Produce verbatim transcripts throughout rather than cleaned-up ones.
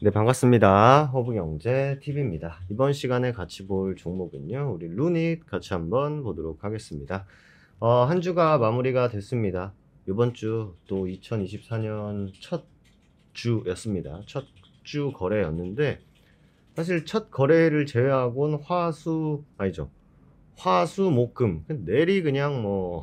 네, 반갑습니다. 허브경제티비입니다. 이번 시간에 같이 볼 종목은요, 우리 루닛 같이 한번 보도록 하겠습니다. 어, 한 주가 마무리가 됐습니다. 이번 주 또 이천이십사 년 첫 주였습니다. 첫 주 거래였는데, 사실 첫 거래를 제외하고는 화수, 아니죠. 화수, 목금. 내리 그냥 뭐,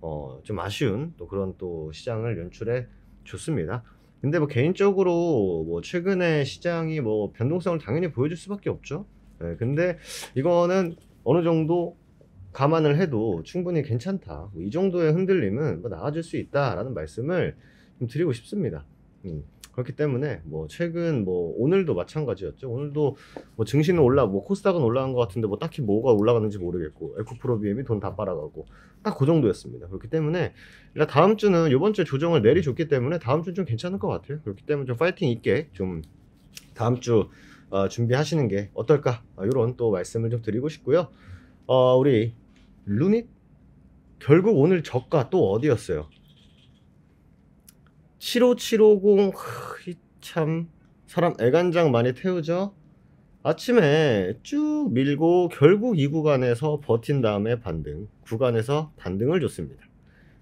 어, 좀 아쉬운 또 그런 또 시장을 연출해 줬습니다. 근데 뭐 개인적으로 뭐 최근에 시장이 뭐 변동성을 당연히 보여줄 수밖에 없죠. 네, 근데 이거는 어느 정도 감안을 해도 충분히 괜찮다. 뭐 이 정도의 흔들림은 뭐 나아질 수 있다라는 말씀을 좀 드리고 싶습니다. 음, 그렇기 때문에 뭐 최근 뭐 오늘도 마찬가지였죠. 오늘도 뭐 증시는 올라, 뭐 코스닥은 올라간 것 같은데 뭐 딱히 뭐가 올라가는지 모르겠고, 에코프로비엠이 돈 다 빨아가고 딱 그 정도였습니다. 그렇기 때문에 일단 다음 주는 이번 주에 조정을 내리줬기 때문에 다음 주는 좀 괜찮을 것 같아요. 그렇기 때문에 좀 파이팅 있게 좀 다음 주 어, 준비하시는 게 어떨까, 어, 이런 또 말씀을 좀 드리고 싶고요. 어, 우리 루닛 결국 오늘 저가 또 어디였어요? 칠오칠오공. 하, 참 사람 애간장 많이 태우죠. 아침에 쭉 밀고 결국 이 구간에서 버틴 다음에 반등 구간에서 반등을 줬습니다.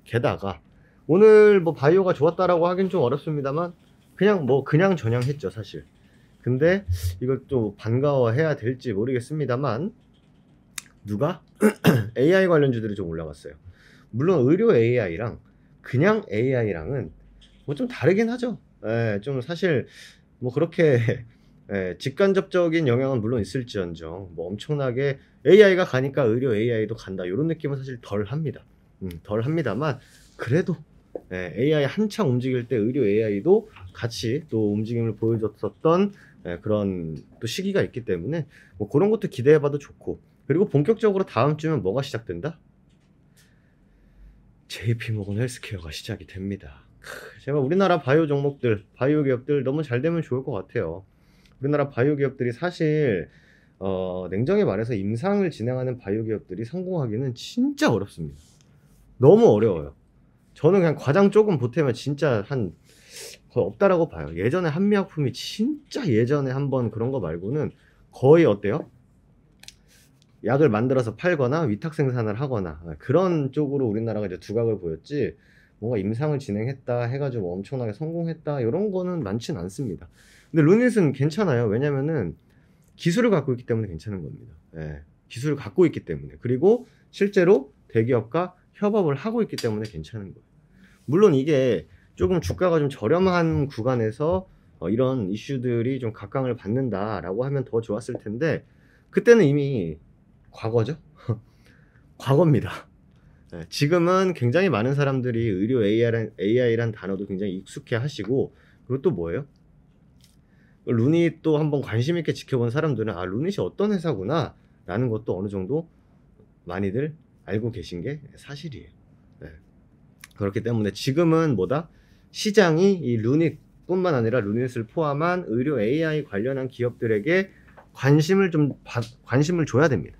게다가 오늘 뭐 바이오가 좋았다라고 하긴 좀 어렵습니다만 그냥 뭐 그냥 전향했죠, 사실. 근데 이걸 또 반가워해야 될지 모르겠습니다만 누가 에이아이 관련주들이 좀 올라갔어요. 물론 의료 에이아이랑 그냥 에이아이랑은 뭐 좀 다르긴 하죠. 예, 좀 사실 뭐 그렇게 예, 직간접적인 영향은 물론 있을지언정 뭐 엄청나게 에이아이가 가니까 의료 에이아이도 간다, 이런 느낌은 사실 덜 합니다. 음, 덜 합니다만 그래도 예, 에이아이 한창 움직일 때 의료 에이아이도 같이 또 움직임을 보여줬었던 예, 그런 또 시기가 있기 때문에 뭐 그런 것도 기대해봐도 좋고, 그리고 본격적으로 다음 주면 뭐가 시작된다? 제이피모건 헬스케어가 시작이 됩니다. 제발 우리나라 바이오 종목들, 바이오 기업들 너무 잘 되면 좋을 것 같아요. 우리나라 바이오 기업들이 사실 어, 냉정히 말해서 임상을 진행하는 바이오 기업들이 성공하기는 진짜 어렵습니다. 너무 어려워요. 저는 그냥 과장 조금 보태면 진짜 한 거의 없다라고 봐요. 예전에 한미약품이 진짜 예전에 한번 그런 거 말고는 거의 어때요? 약을 만들어서 팔거나 위탁 생산을 하거나 그런 쪽으로 우리나라가 이제 두각을 보였지, 뭔가 임상을 진행했다 해가지고 엄청나게 성공했다 이런 거는 많진 않습니다. 근데 루닛은 괜찮아요. 왜냐면은 기술을 갖고 있기 때문에 괜찮은 겁니다. 예, 기술을 갖고 있기 때문에, 그리고 실제로 대기업과 협업을 하고 있기 때문에 괜찮은 거예요. 물론 이게 조금 주가가 좀 저렴한 구간에서 어, 이런 이슈들이 좀 각광을 받는다라고 하면 더 좋았을 텐데 그때는 이미 과거죠. 과거입니다. 지금은 굉장히 많은 사람들이 의료 에이아이란, 에이아이란 단어도 굉장히 익숙해 하시고, 그리고 또 뭐예요? 루닛 또 한번 관심 있게 지켜본 사람들은 아, 루닛이 어떤 회사구나 라는 것도 어느 정도 많이들 알고 계신 게 사실이에요. 네. 그렇기 때문에 지금은 뭐다? 시장이 이 루닛 뿐만 아니라 루닛을 포함한 의료 에이아이 관련한 기업들에게 관심을 좀 바, 관심을 줘야 됩니다.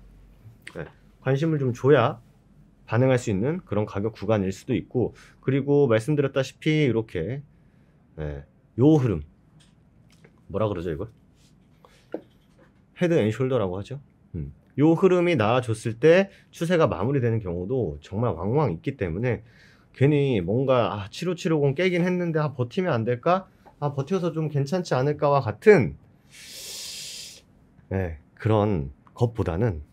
네. 관심을 좀 줘야 반응할 수 있는 그런 가격 구간일 수도 있고, 그리고 말씀드렸다시피 이렇게 예, 요 흐름 뭐라 그러죠, 이걸? 헤드 앤 숄더라고 하죠. 음. 요 흐름이 나아졌을 때 추세가 마무리되는 경우도 정말 왕왕 있기 때문에 괜히 뭔가 아, 칠오칠오공 깨긴 했는데 아, 버티면 안 될까? 아, 버텨서 좀 괜찮지 않을까와 같은 예, 그런 것보다는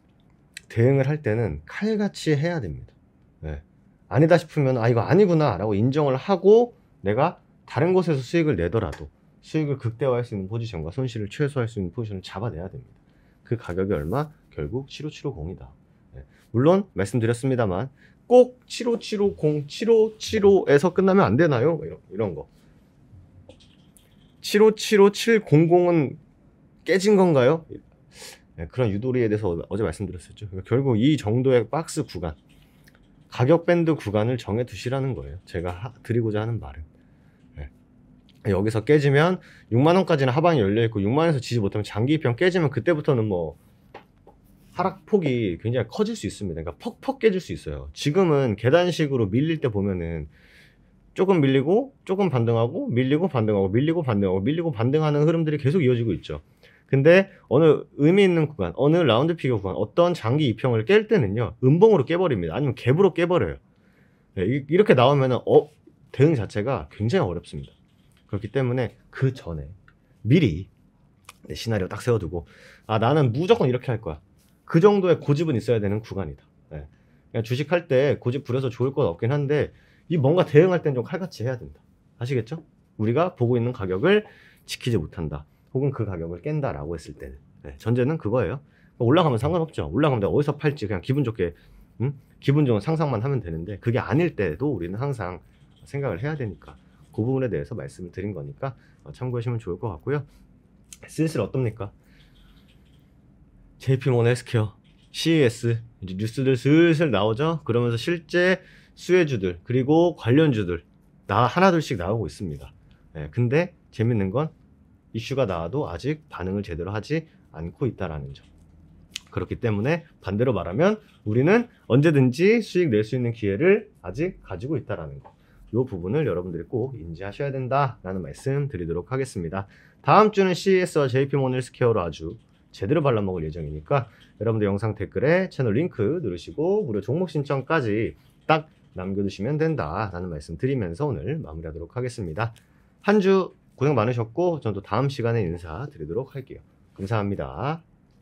대응을 할 때는 칼같이 해야 됩니다. 네. 아니다 싶으면 아, 이거 아니구나 라고 인정을 하고 내가 다른 곳에서 수익을 내더라도 수익을 극대화할 수 있는 포지션과 손실을 최소화할 수 있는 포지션을 잡아내야 됩니다. 그 가격이 얼마? 결국 칠오칠오공이다. 네. 물론 말씀드렸습니다만 꼭 칠오칠오공, 칠오칠오에서 끝나면 안 되나요? 이런, 이런 거. 칠오칠오칠공공은 깨진 건가요? 그런 유도리에 대해서 어제 말씀드렸었죠. 결국 이 정도의 박스 구간, 가격 밴드 구간을 정해 두시라는 거예요. 제가 하, 드리고자 하는 말은 네. 여기서 깨지면 육만 원까지는 하방이 열려있고 육만 원에서 지지 못하면 장기 이평 깨지면 그때부터는 뭐 하락폭이 굉장히 커질 수 있습니다. 그러니까 퍽퍽 깨질 수 있어요. 지금은 계단식으로 밀릴 때 보면은 조금 밀리고 조금 반등하고 밀리고 반등하고 밀리고 반등하고 밀리고 반등하는 흐름들이 계속 이어지고 있죠. 근데 어느 의미 있는 구간, 어느 라운드 피겨 구간, 어떤 장기 이평을 깰 때는요 음봉으로 깨버립니다. 아니면 갭으로 깨버려요. 네, 이렇게 나오면은 어, 대응 자체가 굉장히 어렵습니다. 그렇기 때문에 그 전에 미리 시나리오 딱 세워두고, 아 나는 무조건 이렇게 할 거야, 그 정도의 고집은 있어야 되는 구간이다. 네. 그냥 주식할 때 고집 부려서 좋을 건 없긴 한데 이 뭔가 대응할 땐 좀 칼같이 해야 된다. 아시겠죠? 우리가 보고 있는 가격을 지키지 못한다, 혹은 그 가격을 깬다 라고 했을 때는, 네, 전제는 그거예요. 올라가면 상관없죠. 올라가면 내가 어디서 팔지 그냥 기분 좋게, 음? 기분 좋은 상상만 하면 되는데, 그게 아닐 때도 우리는 항상 생각을 해야 되니까 그 부분에 대해서 말씀을 드린 거니까 참고하시면 좋을 것 같고요. 슬슬 어떻습니까? 제이피모건 헬스케어, 씨이에스 이제 뉴스들 슬슬 나오죠. 그러면서 실제 수혜주들 그리고 관련주들 나 하나둘씩 나오고 있습니다. 네, 근데 재밌는 건 이슈가 나와도 아직 반응을 제대로 하지 않고 있다라는 점. 그렇기 때문에 반대로 말하면 우리는 언제든지 수익 낼 수 있는 기회를 아직 가지고 있다라는 거. 이 부분을 여러분들이 꼭 인지하셔야 된다라는 말씀 드리도록 하겠습니다. 다음 주는 씨이에스와 제이피모건 헬스케어로 아주 제대로 발라먹을 예정이니까 여러분들 영상 댓글에 채널 링크 누르시고 무료 종목 신청까지 딱 남겨두시면 된다라는 말씀 드리면서 오늘 마무리하도록 하겠습니다. 한 주 고생 많으셨고, 저는 또 다음 시간에 인사드리도록 할게요. 감사합니다.